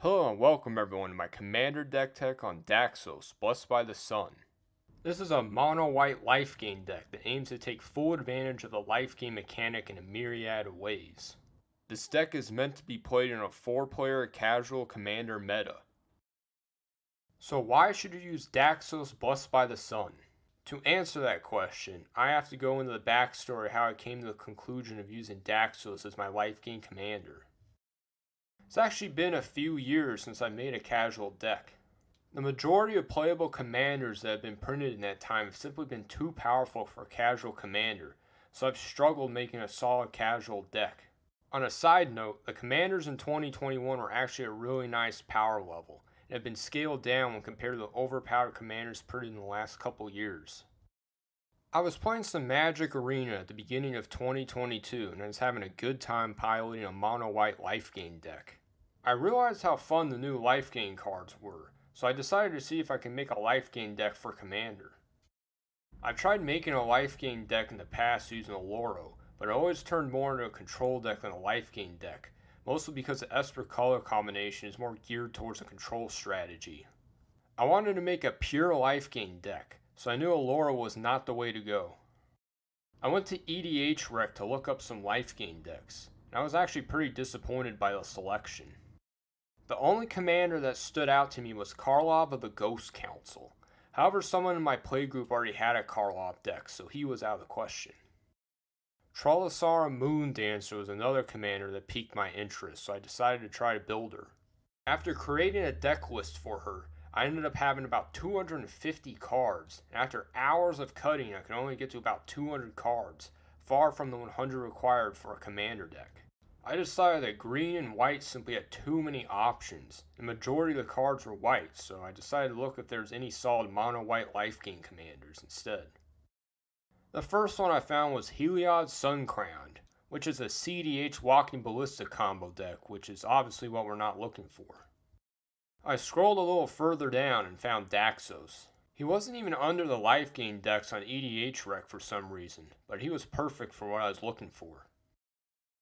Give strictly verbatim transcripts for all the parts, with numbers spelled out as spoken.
Hello and welcome everyone to my Commander deck tech on Daxos, Blessed by the Sun. This is a mono-white life gain deck that aims to take full advantage of the life gain mechanic in a myriad of ways. This deck is meant to be played in a four player casual Commander meta. So why should you use Daxos, Blessed by the Sun? To answer that question, I have to go into the backstory how I came to the conclusion of using Daxos as my life gain commander. It's actually been a few years since I made a casual deck. The majority of playable commanders that have been printed in that time have simply been too powerful for a casual commander, so I've struggled making a solid casual deck. On a side note, the commanders in twenty twenty-one were actually a really nice power level, and have been scaled down when compared to the overpowered commanders printed in the last couple years. I was playing some Magic Arena at the beginning of twenty twenty-two, and I was having a good time piloting a mono-white life gain deck. I realized how fun the new life gain cards were, so I decided to see if I could make a life gain deck for Commander. I've tried making a life gain deck in the past using Alora, but it always turned more into a control deck than a life gain deck, mostly because the Esper color combination is more geared towards a control strategy. I wanted to make a pure life gain deck, so I knew Alora was not the way to go. I went to E D H R E C to look up some life gain decks, and I was actually pretty disappointed by the selection. The only commander that stood out to me was Karlov of the Ghost Council. However, someone in my playgroup already had a Karlov deck, so he was out of the question. Trelasarra Moon Dancer was another commander that piqued my interest, so I decided to try to build her. After creating a deck list for her, I ended up having about two hundred fifty cards, and after hours of cutting, I could only get to about two hundred cards, far from the one hundred required for a commander deck. I decided that green and white simply had too many options. The majority of the cards were white, so I decided to look if there was any solid mono-white life gain commanders instead. The first one I found was Heliod's Sun Crowned, which is a C D H Walking Ballista combo deck, which is obviously what we're not looking for. I scrolled a little further down and found Daxos. He wasn't even under the life gain decks on E D H R E C for some reason, but he was perfect for what I was looking for.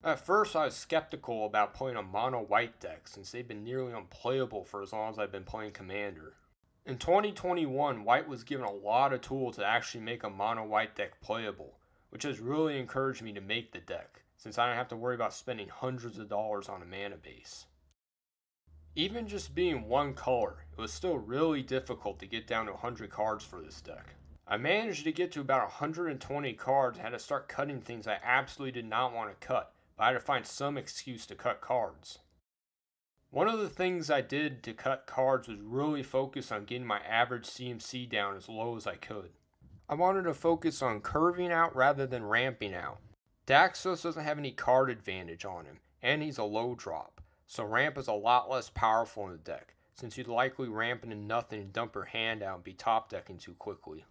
At first, I was skeptical about playing a mono-white deck since they've been nearly unplayable for as long as I've been playing Commander. In twenty twenty-one, white was given a lot of tools to actually make a mono-white deck playable, which has really encouraged me to make the deck, since I don't have to worry about spending hundreds of dollars on a mana base. Even just being one color, it was still really difficult to get down to one hundred cards for this deck. I managed to get to about one hundred twenty cards and had to start cutting things I absolutely did not want to cut, but I had to find some excuse to cut cards. One of the things I did to cut cards was really focus on getting my average C M C down as low as I could. I wanted to focus on curving out rather than ramping out. Daxos doesn't have any card advantage on him, and he's a low drop, so ramp is a lot less powerful in the deck, since you'd likely ramp into nothing and dump your hand out and be top decking too quickly.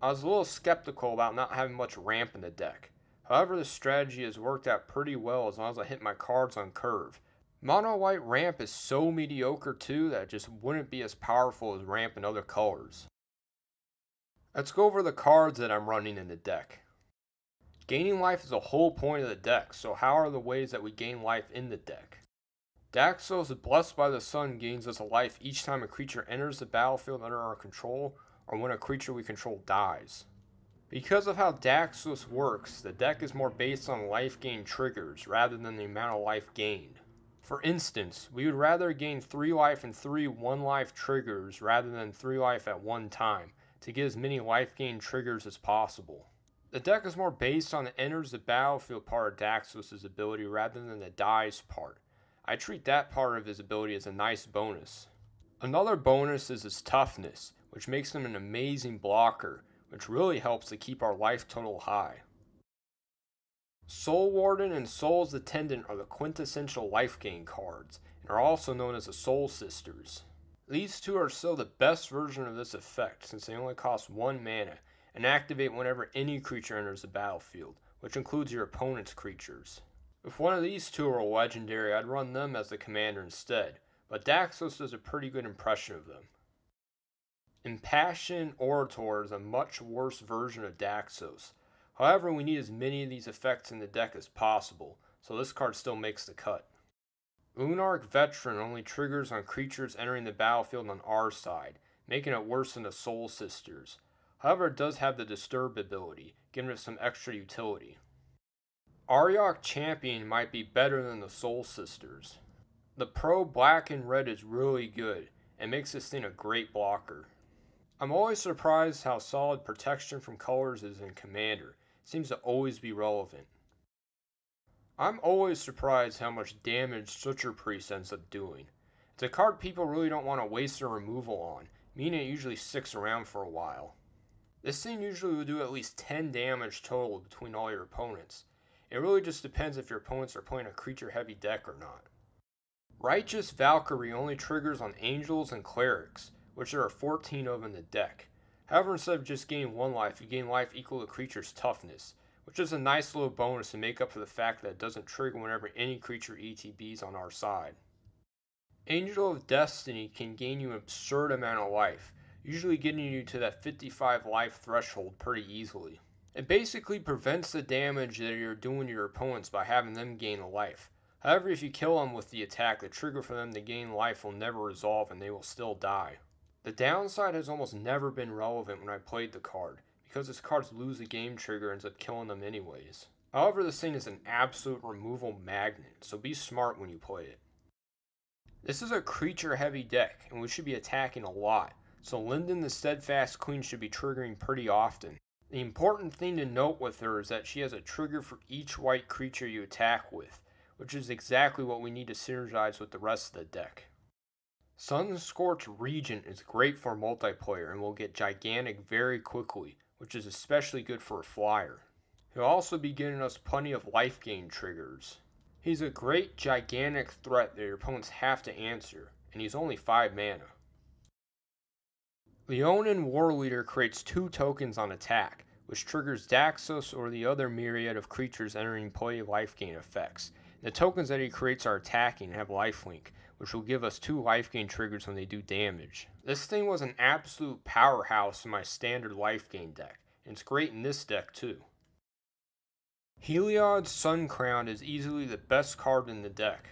I was a little skeptical about not having much ramp in the deck. However, this strategy has worked out pretty well as long as I hit my cards on curve. Mono-white ramp is so mediocre too that it just wouldn't be as powerful as ramp in other colors. Let's go over the cards that I'm running in the deck. Gaining life is the whole point of the deck, so how are the ways that we gain life in the deck? Daxos, Blessed by the Sun, gains us a life each time a creature enters the battlefield under our control or when a creature we control dies. Because of how Daxos works, the deck is more based on life gain triggers rather than the amount of life gained. For instance, we would rather gain three life and three one life triggers rather than three life at one time to get as many life gain triggers as possible. The deck is more based on the enters the battlefield part of Daxos' ability rather than the dies part. I treat that part of his ability as a nice bonus. Another bonus is his toughness, which makes him an amazing blocker, which really helps to keep our life total high. Soul Warden and Soul's Attendant are the quintessential life gain cards, and are also known as the Soul Sisters. These two are still the best version of this effect, since they only cost one mana, and activate whenever any creature enters the battlefield, which includes your opponent's creatures. If one of these two were legendary, I'd run them as the commander instead, but Daxos does a pretty good impression of them. Impassioned Orator is a much worse version of Daxos. However, we need as many of these effects in the deck as possible, so this card still makes the cut. Lunarch Veteran only triggers on creatures entering the battlefield on our side, making it worse than the Soul Sisters. However, it does have the Disturb ability, giving it some extra utility. Aryok Champion might be better than the Soul Sisters. The pro black and red is really good, and makes this thing a great blocker. I'm always surprised how solid protection from colors is in Commander. It seems to always be relevant. I'm always surprised how much damage Suture Priest ends up doing. It's a card people really don't want to waste their removal on, meaning it usually sticks around for a while. This thing usually will do at least ten damage total between all your opponents. It really just depends if your opponents are playing a creature heavy deck or not. Righteous Valkyrie only triggers on Angels and Clerics, which there are fourteen of in the deck. However, instead of just gaining one life, you gain life equal to the creature's toughness, which is a nice little bonus to make up for the fact that it doesn't trigger whenever any creature E T Bs on our side. Angel of Destiny can gain you an absurd amount of life, usually getting you to that fifty-five life threshold pretty easily. It basically prevents the damage that you're doing to your opponents by having them gain a life. However, if you kill them with the attack, the trigger for them to gain life will never resolve and they will still die. The downside has almost never been relevant when I played the card, because its cards lose the game trigger and ends up killing them anyways. However, this thing is an absolute removal magnet, so be smart when you play it. This is a creature heavy deck, and we should be attacking a lot, so Linden the Steadfast Queen should be triggering pretty often. The important thing to note with her is that she has a trigger for each white creature you attack with, which is exactly what we need to synergize with the rest of the deck. Sun-Scorched Regent is great for multiplayer and will get gigantic very quickly, which is especially good for a flyer. He'll also be getting us plenty of life gain triggers. He's a great gigantic threat that your opponents have to answer, and he's only five mana. Leonin Warleader creates two tokens on attack, which triggers Daxos or the other myriad of creatures entering play life gain effects. The tokens that he creates are attacking and have lifelink, which will give us two life gain triggers when they do damage. This thing was an absolute powerhouse in my standard life gain deck, and it's great in this deck too. Heliod's Sun Crown is easily the best card in the deck.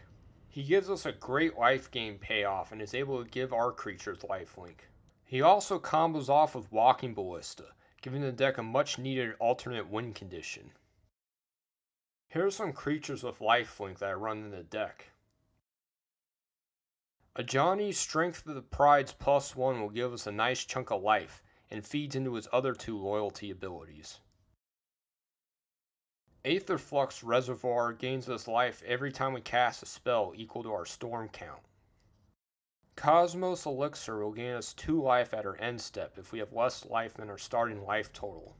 He gives us a great life gain payoff and is able to give our creatures lifelink. He also combos off with Walking Ballista, giving the deck a much needed alternate win condition. Here are some creatures with lifelink that I run in the deck. Ajani's Strength of the Pride's plus one will give us a nice chunk of life, and feeds into his other two loyalty abilities. Aetherflux Reservoir gains us life every time we cast a spell equal to our storm count. Cosmos Elixir will gain us two life at our end step if we have less life than our starting life total.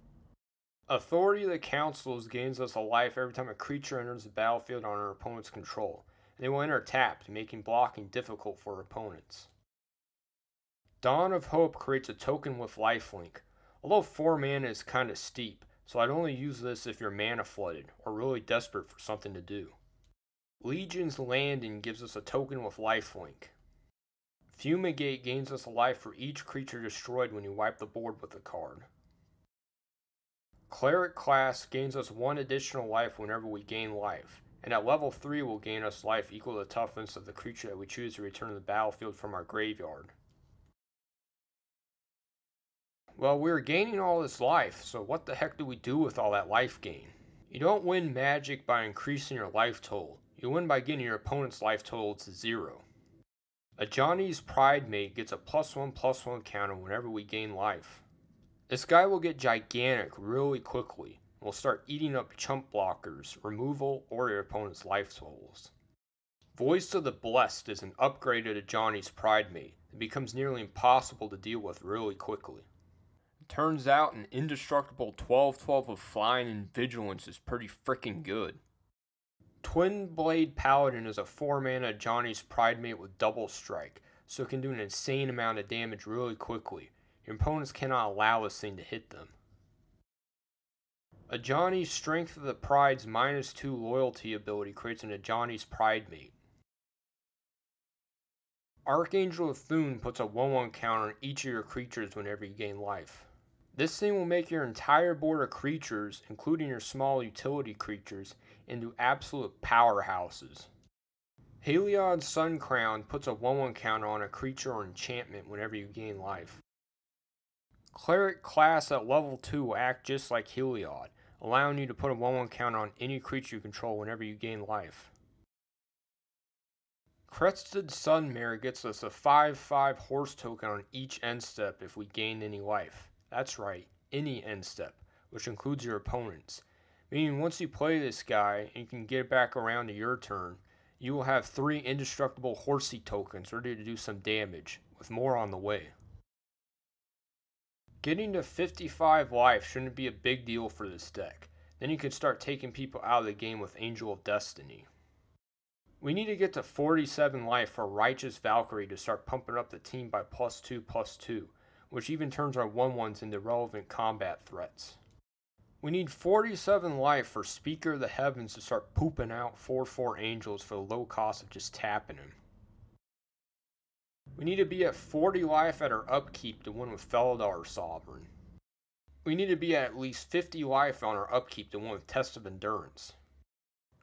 Authority of the Councils gains us a life every time a creature enters the battlefield on our opponent's control. They will enter tapped, making blocking difficult for opponents. Dawn of Hope creates a token with lifelink, although four mana is kinda steep, so I'd only use this if you're mana flooded, or really desperate for something to do. Legion's Landing gives us a token with lifelink. Fumigate gains us a life for each creature destroyed when you wipe the board with the card. Cleric class gains us one additional life whenever we gain life, and at level three will gain us life equal to the toughness of the creature that we choose to return to the battlefield from our graveyard. Well, we were gaining all this life, so what the heck do we do with all that life gain? You don't win Magic by increasing your life total, you win by getting your opponent's life total to zero. A Johnny's Pride Mate gets a plus one plus one counter whenever we gain life. This guy will get gigantic really quickly, and will start eating up chump blockers, removal, or your opponent's life totals. Voice of the Blessed is an upgrade to Johnny's Pride Mate that becomes nearly impossible to deal with really quickly. It turns out an indestructible twelve twelve of flying and vigilance is pretty freaking good. Twin Blade Paladin is a four mana Johnny's Pride Mate with double strike, so it can do an insane amount of damage really quickly. Your opponents cannot allow this thing to hit them. Ajani's Strength of the Pride's minus two loyalty ability creates an Ajani's Pride Mate. Archangel of Thune puts a one one counter on each of your creatures whenever you gain life. This thing will make your entire board of creatures, including your small utility creatures, into absolute powerhouses. Heliod's Sun Crown puts a one one counter on a creature or enchantment whenever you gain life. Cleric class at level two will act just like Heliod, allowing you to put a one one counter on any creature you control whenever you gain life. Crested Sun Mare gets us a five five horse token on each end step if we gain any life. That's right, any end step, which includes your opponent's. Meaning once you play this guy and you can get back around to your turn, you will have three indestructible horsey tokens ready to do some damage, with more on the way. Getting to fifty-five life shouldn't be a big deal for this deck. Then you can start taking people out of the game with Angel of Destiny. We need to get to forty-seven life for Righteous Valkyrie to start pumping up the team by plus two plus two, which even turns our one ones into relevant combat threats. We need forty-seven life for Speaker of the Heavens to start pooping out four four angels for the low cost of just tapping him. We need to be at forty life at our upkeep to win with Felidar Sovereign. We need to be at at least fifty life on our upkeep to win with Test of Endurance.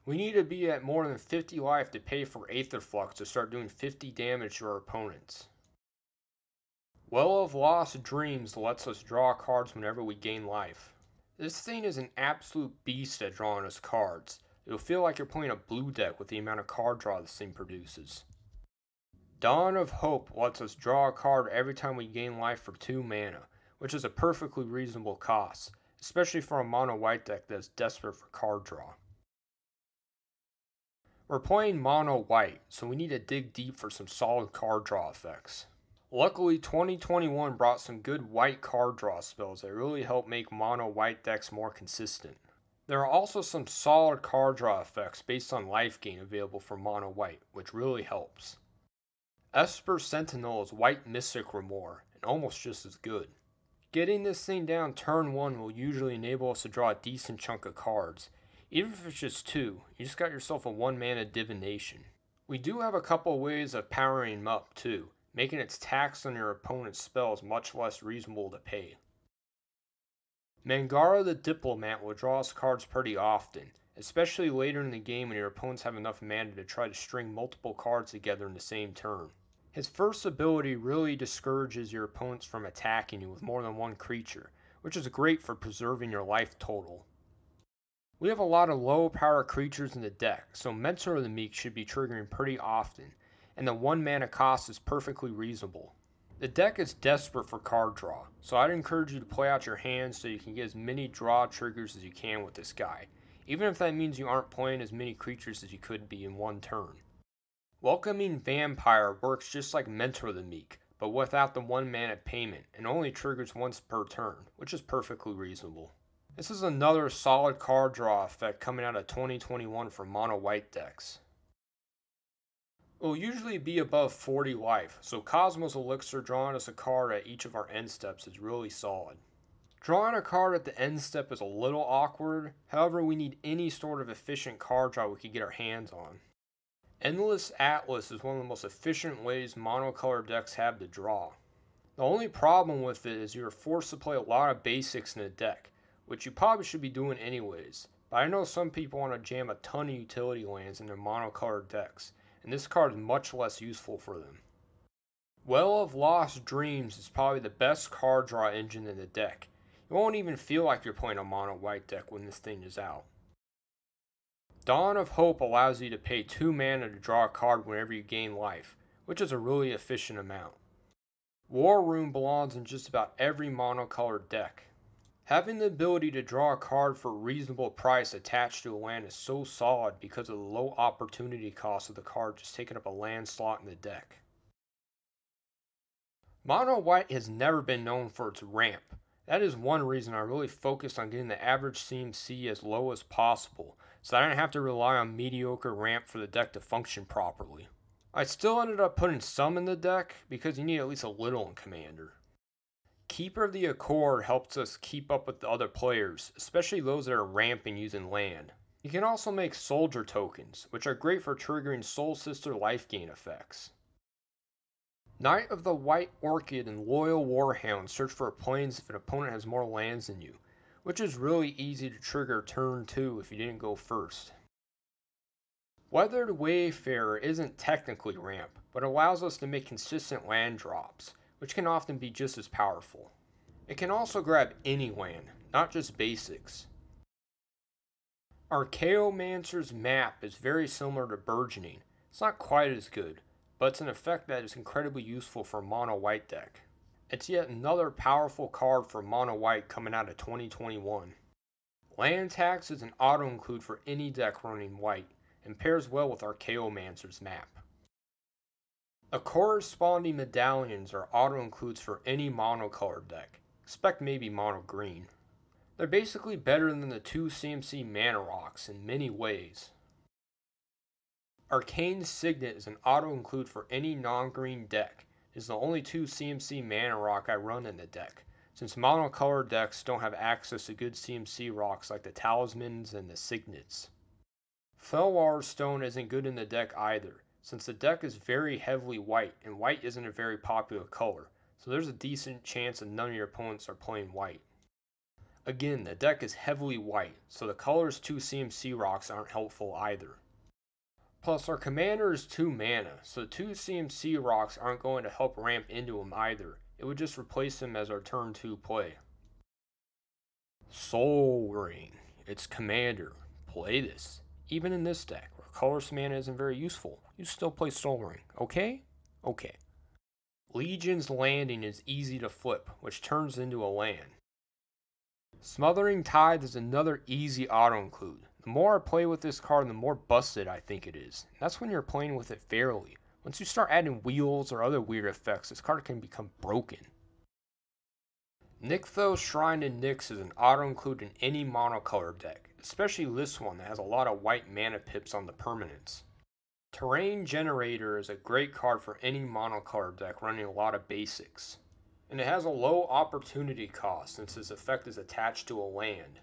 We need to be at more than fifty life to pay for Aetherflux to start doing fifty damage to our opponents. Well of Lost Dreams lets us draw cards whenever we gain life. This thing is an absolute beast at drawing us cards. It'll feel like you're playing a blue deck with the amount of card draw this thing produces. Dawn of Hope lets us draw a card every time we gain life for two mana, which is a perfectly reasonable cost, especially for a mono white deck that is desperate for card draw. We're playing mono white, so we need to dig deep for some solid card draw effects. Luckily, twenty twenty-one brought some good white card draw spells that really helped make mono white decks more consistent. There are also some solid card draw effects based on life gain available for mono white, which really helps. Esper Sentinel is white Mystic Remore, and almost just as good. Getting this thing down turn one will usually enable us to draw a decent chunk of cards. Even if it's just two, you just got yourself a one mana Divination. We do have a couple of ways of powering him up too, making its tax on your opponent's spells much less reasonable to pay. Mangara the Diplomat will draw us cards pretty often, especially later in the game when your opponents have enough mana to try to string multiple cards together in the same turn. His first ability really discourages your opponents from attacking you with more than one creature, which is great for preserving your life total. We have a lot of low power creatures in the deck, so Mentor of the Meek should be triggering pretty often, and the one mana cost is perfectly reasonable. The deck is desperate for card draw, so I'd encourage you to play out your hand so you can get as many draw triggers as you can with this guy, even if that means you aren't playing as many creatures as you could be in one turn. Welcoming Vampire works just like Mentor of the Meek, but without the one mana payment, and only triggers once per turn, which is perfectly reasonable. This is another solid card draw effect coming out of twenty twenty-one for mono white decks. We'll usually be above forty life, so Cosmos Elixir drawing us a card at each of our end steps is really solid. Drawing a card at the end step is a little awkward, however we need any sort of efficient card draw we can get our hands on. Endless Atlas is one of the most efficient ways monocolor decks have to draw. The only problem with it is you're forced to play a lot of basics in a deck, which you probably should be doing anyways, but I know some people want to jam a ton of utility lands in their monocolor decks, and this card is much less useful for them. Well of Lost Dreams is probably the best card draw engine in the deck. You won't even feel like you're playing a mono white deck when this thing is out. Dawn of Hope allows you to pay two mana to draw a card whenever you gain life, which is a really efficient amount. War Room belongs in just about every monocolored deck. Having the ability to draw a card for a reasonable price attached to a land is so solid because of the low opportunity cost of the card just taking up a land slot in the deck. Mono white has never been known for its ramp. That is one reason I really focused on getting the average C M C as low as possible, so I didn't have to rely on mediocre ramp for the deck to function properly. I still ended up putting some in the deck because you need at least a little in Commander. Keeper of the Accord helps us keep up with the other players, especially those that are ramping using land. You can also make Soldier tokens, which are great for triggering Soul Sister life gain effects. Knight of the White Orchid and Loyal Warhound search for planes if an opponent has more lands than you, which is really easy to trigger turn two if you didn't go first. Weathered Wayfarer isn't technically ramp, but allows us to make consistent land drops, which can often be just as powerful. It can also grab any land, not just basics. Archaeomancer's map is very similar to Burgeoning. It's not quite as good, but it's an effect that is incredibly useful for mono white deck. It's yet another powerful card for mono white coming out of twenty twenty-one. Land Tax is an auto include for any deck running white and pairs well with Archaeomancer's map. The corresponding medallions are auto includes for any mono colored deck, except maybe mono green. They're basically better than the two C M C mana rocks in many ways. Arcane Signet is an auto-include for any non-green deck. It's the only two C M C mana rock I run in the deck, since mono-color decks don't have access to good C M C rocks like the Talismans and the Signets. Felidar Stone isn't good in the deck either, since the deck is very heavily white, and white isn't a very popular color, so there's a decent chance that none of your opponents are playing white. Again, the deck is heavily white, so the color's two C M C rocks aren't helpful either. Plus, our commander is two mana, so two C M C rocks aren't going to help ramp into him either. It would just replace him as our turn two play. Soul Ring. It's commander. Play this. Even in this deck, where colorless mana isn't very useful, you still play Soul Ring, okay? Okay. Legion's Landing is easy to flip, which turns into a land. Smothering Tithe is another easy auto-include. The more I play with this card, the more busted I think it is. And that's when you're playing with it fairly. Once you start adding wheels or other weird effects, this card can become broken. Nykthos Shrine to Nyx is an auto-include in any mono-color deck, especially this one that has a lot of white mana pips on the permanents. Terrain Generator is a great card for any mono-color deck running a lot of basics. And it has a low opportunity cost since its effect is attached to a land.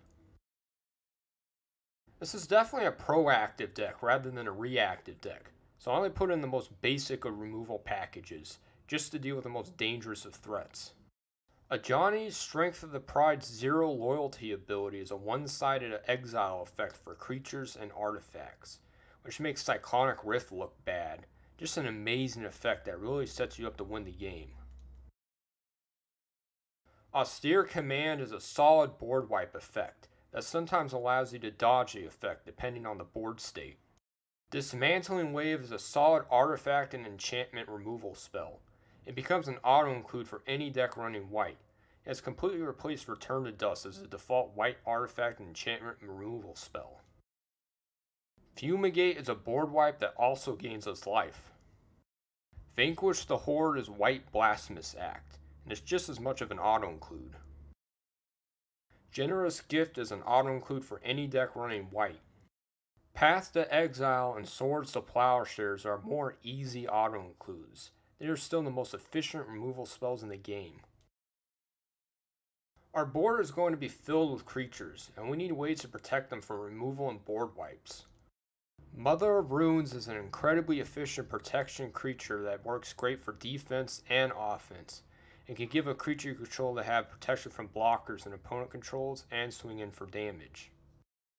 This is definitely a proactive deck rather than a reactive deck, so I only put in the most basic of removal packages, just to deal with the most dangerous of threats. Ajani's Strength of the Pride's Zero Loyalty ability is a one-sided exile effect for creatures and artifacts, which makes Cyclonic Rift look bad. Just an amazing effect that really sets you up to win the game. Austere Command is a solid board wipe effect that sometimes allows you to dodge the effect depending on the board state. Dismantling Wave is a solid artifact and enchantment removal spell. It becomes an auto-include for any deck running white. It has completely replaced Return to Dust as the default white artifact and enchantment removal spell. Fumigate is a board wipe that also gains us life. Vanquish the Horde is White Blasphemous Act, and it's just as much of an auto-include. Generous Gift is an auto-include for any deck running white. Path to Exile and Swords to Plowshares are more easy auto-includes. They are still the most efficient removal spells in the game. Our board is going to be filled with creatures, and we need ways to protect them from removal and board wipes. Mother of Runes is an incredibly efficient protection creature that works great for defense and offense, and can give a creature you control to have protection from blockers and opponent controls and swing in for damage.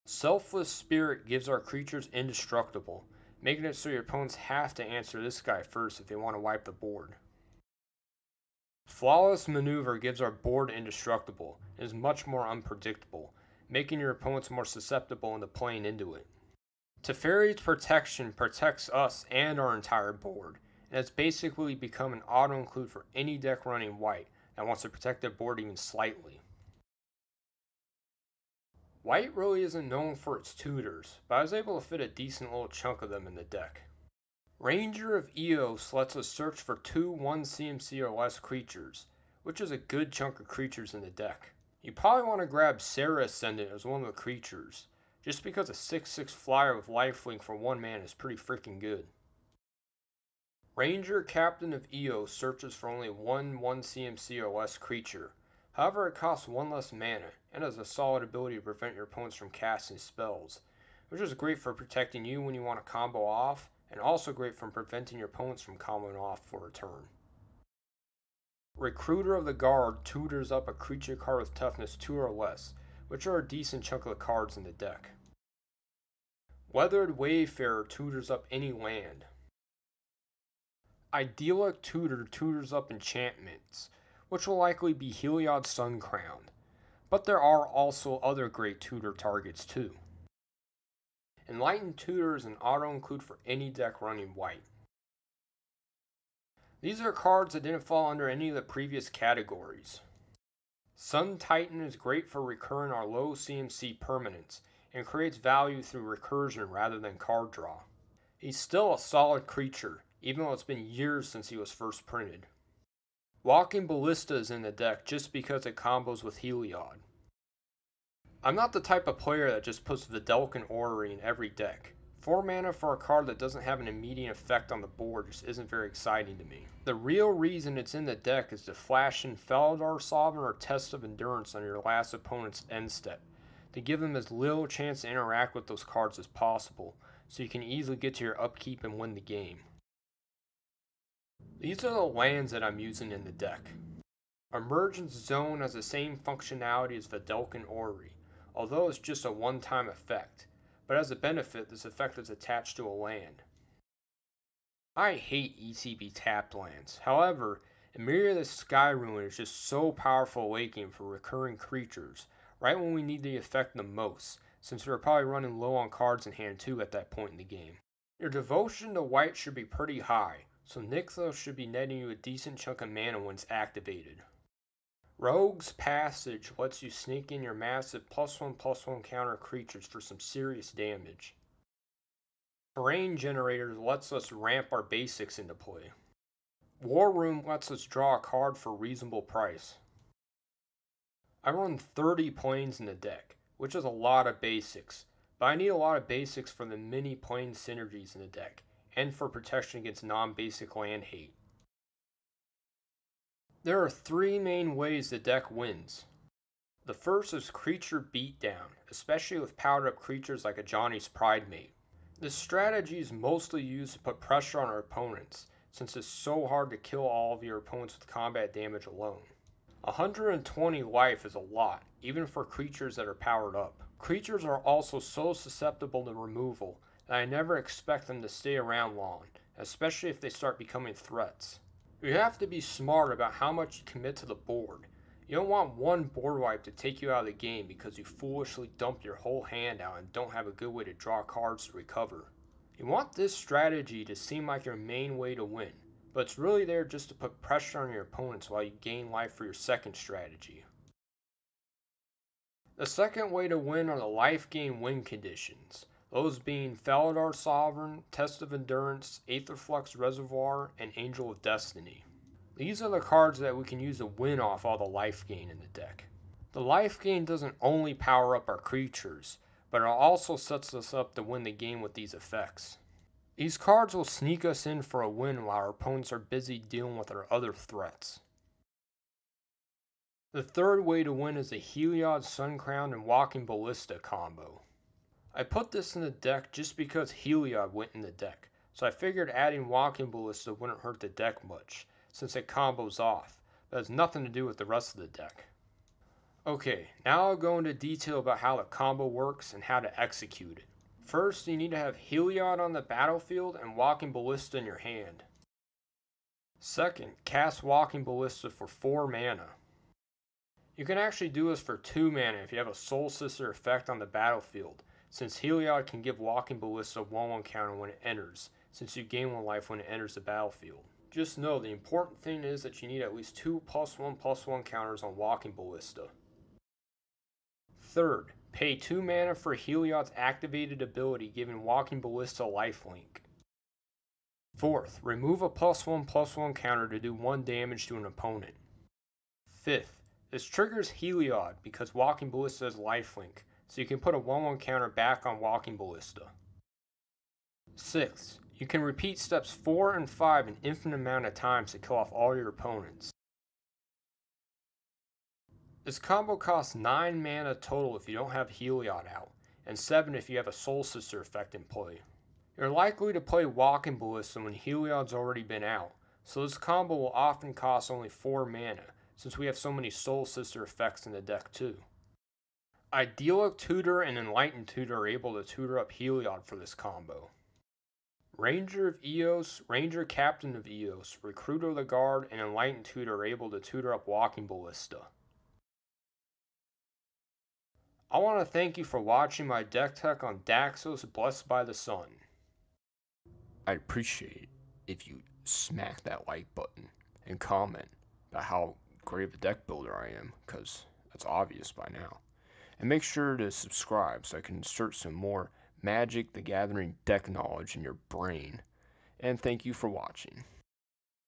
Selfless Spirit gives our creatures indestructible, making it so your opponents have to answer this guy first if they want to wipe the board. Flawless Maneuver gives our board indestructible and is much more unpredictable, making your opponents more susceptible into playing into it. Teferi's Protection protects us and our entire board, and it's basically become an auto-include for any deck running white that wants to protect their board even slightly. White really isn't known for its tutors, but I was able to fit a decent little chunk of them in the deck. Ranger of Eos lets us search for two one C M C or less creatures, which is a good chunk of creatures in the deck. You probably want to grab Serra Ascendant as one of the creatures, just because a six six flyer with lifelink for one man is pretty freaking good. Ranger Captain of Eos searches for only one one C M C or less creature. However, it costs one less mana and has a solid ability to prevent your opponents from casting spells, which is great for protecting you when you want to combo off, and also great for preventing your opponents from comboing off for a turn. Recruiter of the Guard tutors up a creature card with toughness two or less, which are a decent chunk of the cards in the deck. Weathered Wayfarer tutors up any land. Idyllic Tutor tutors up enchantments, which will likely be Heliod's Sun Crown, but there are also other great tutor targets too. Enlightened Tutor is an auto-include for any deck running white. These are cards that didn't fall under any of the previous categories. Sun Titan is great for recurring our low C M C permanents and creates value through recursion rather than card draw. He's still a solid creature, even though it's been years since he was first printed. Walking Ballista is in the deck just because it combos with Heliod. I'm not the type of player that just puts Vidalcan Orrery in every deck. four mana for a card that doesn't have an immediate effect on the board just isn't very exciting to me. The real reason it's in the deck is to flash in Felidar Sovereign or Test of Endurance on your last opponent's end step, to give them as little chance to interact with those cards as possible, so you can easily get to your upkeep and win the game. These are the lands that I'm using in the deck. Emergence Zone has the same functionality as Vidalcan Orrery, although it's just a one-time effect, but as a benefit, this effect is attached to a land. I hate E C B tapped lands. However, Emiria the Sky Ruin is just so powerful awakening for recurring creatures, right when we need the effect the most, since we were probably running low on cards in hand too at that point in the game. Your devotion to white should be pretty high, so Nixthos should be netting you a decent chunk of mana when it's activated. Rogue's Passage lets you sneak in your massive plus one plus one counter creatures for some serious damage. Terrain Generator lets us ramp our basics into play. War Room lets us draw a card for a reasonable price. I run thirty planes in the deck, which is a lot of basics, but I need a lot of basics for the many plane synergies in the deck, and for protection against non-basic land hate. There are three main ways the deck wins. The first is creature beatdown, especially with powered up creatures like a Johnny's Pride Mate. This strategy is mostly used to put pressure on our opponents, since it's so hard to kill all of your opponents with combat damage alone. one hundred twenty life is a lot, even for creatures that are powered up. Creatures are also so susceptible to removal that I never expect them to stay around long, especially if they start becoming threats. You have to be smart about how much you commit to the board. You don't want one board wipe to take you out of the game because you foolishly dump your whole hand out and don't have a good way to draw cards to recover. You want this strategy to seem like your main way to win, but it's really there just to put pressure on your opponents while you gain life for your second strategy. The second way to win are the life gain win conditions, those being Felidar Sovereign, Test of Endurance, Aetherflux Reservoir, and Angel of Destiny. These are the cards that we can use to win off all the life gain in the deck. The life gain doesn't only power up our creatures, but it also sets us up to win the game with these effects. These cards will sneak us in for a win while our opponents are busy dealing with our other threats. The third way to win is the Heliod, Sun Crowned, and Walking Ballista combo. I put this in the deck just because Heliod went in the deck, so I figured adding Walking Ballista wouldn't hurt the deck much, since it combos off, but has nothing to do with the rest of the deck. Okay, now I'll go into detail about how the combo works and how to execute it. First, you need to have Heliod on the battlefield and Walking Ballista in your hand. Second, cast Walking Ballista for four mana. You can actually do this for two mana if you have a Soul Sister effect on the battlefield, since Heliod can give Walking Ballista a one one counter when it enters, since you gain one life when it enters the battlefield. Just know the important thing is that you need at least two plus one plus one counters on Walking Ballista. Third, pay two mana for Heliod's activated ability, giving Walking Ballista lifelink. Fourth, remove a plus one plus one counter to do one damage to an opponent. Fifth, this triggers Heliod because Walking Ballista has lifelink, so you can put a one one counter back on Walking Ballista. Sixth, you can repeat steps four and five an infinite amount of times to kill off all your opponents. This combo costs nine mana total if you don't have Heliod out, and seven if you have a Soul Sister effect in play. You're likely to play Walking Ballista when Heliod's already been out, so this combo will often cost only four mana, since we have so many Soul Sister effects in the deck too. Ideal Tutor and Enlightened Tutor are able to tutor up Heliod for this combo. Ranger of Eos, Ranger Captain of Eos, Recruiter of the Guard, and Enlightened Tutor are able to tutor up Walking Ballista. I want to thank you for watching my deck tech on Daxos Blessed by the Sun. I'd appreciate if you smack that like button and comment about how great of a deck builder I am, because that's obvious by now. And make sure to subscribe so I can insert some more Magic the Gathering deck knowledge in your brain. And thank you for watching.